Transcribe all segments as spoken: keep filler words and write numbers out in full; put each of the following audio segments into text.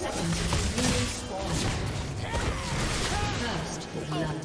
seconds will respawn. First blood.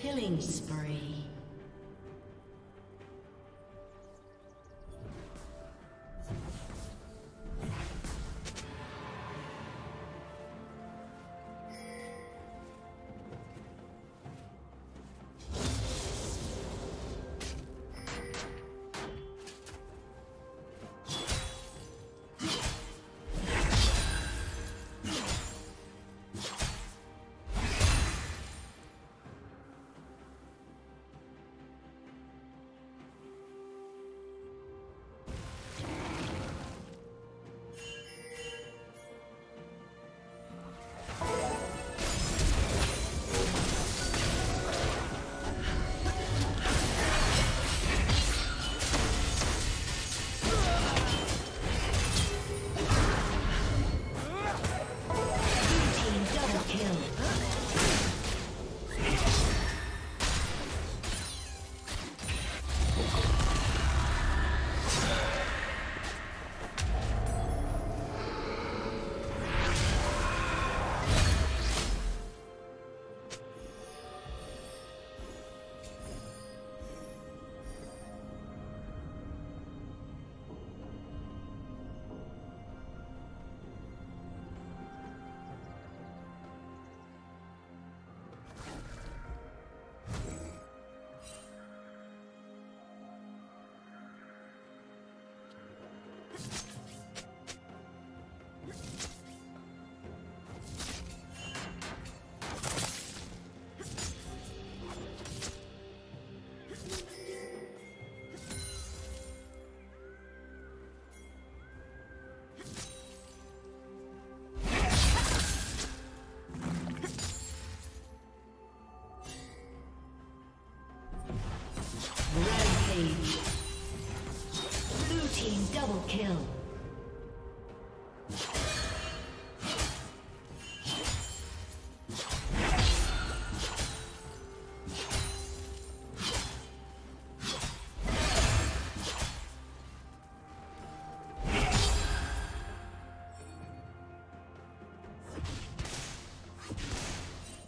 Killing spree.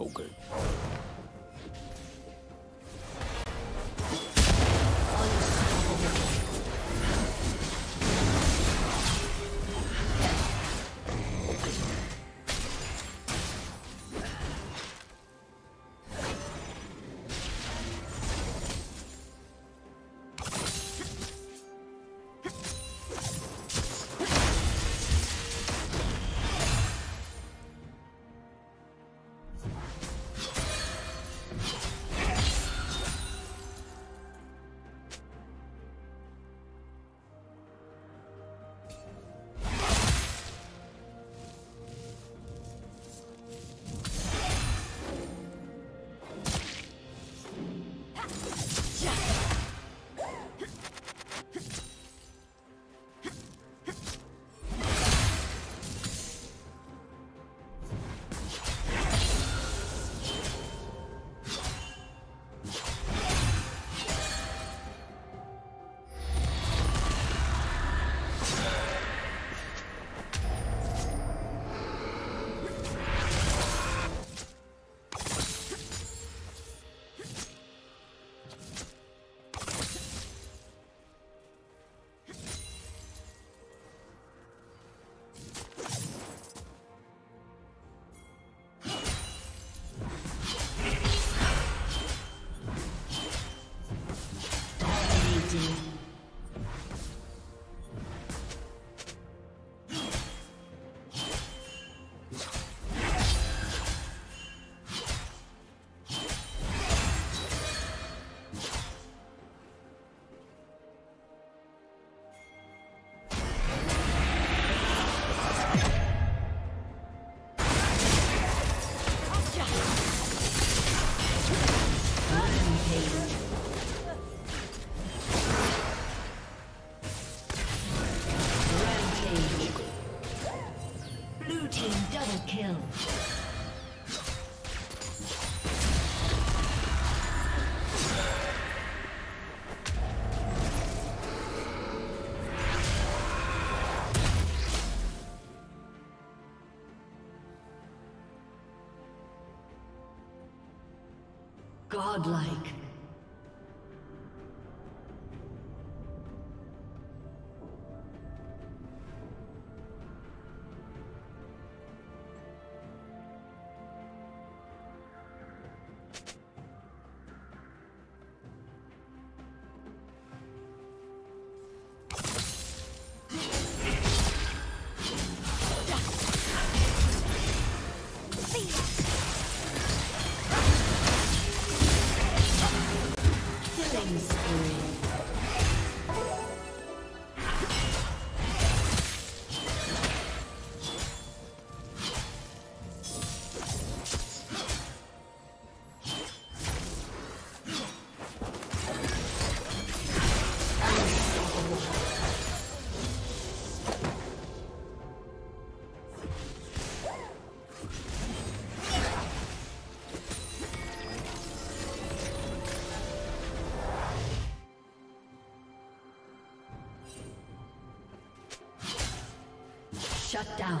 smoking. Godlike. Shut down.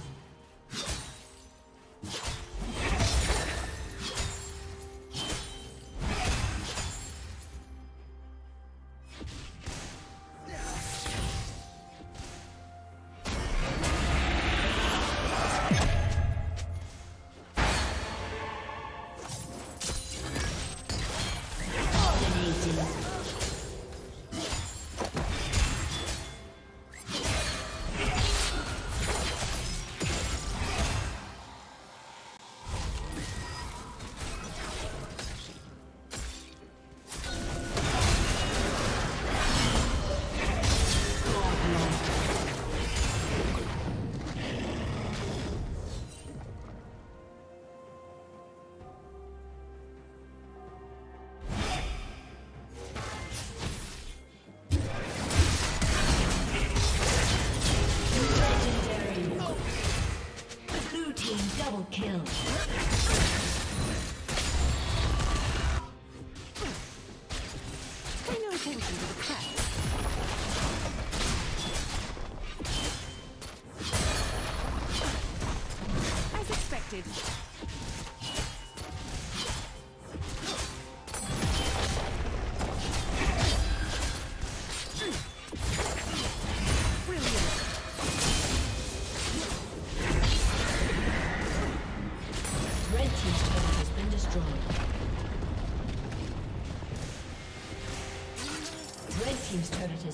detected. Team's turret has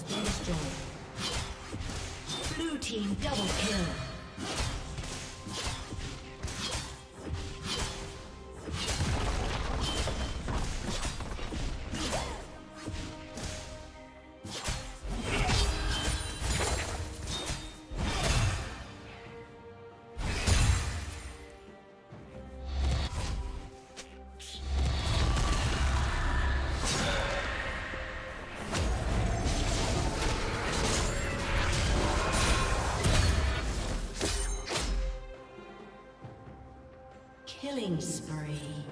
been destroyed. Blue team double kill. Killing spree.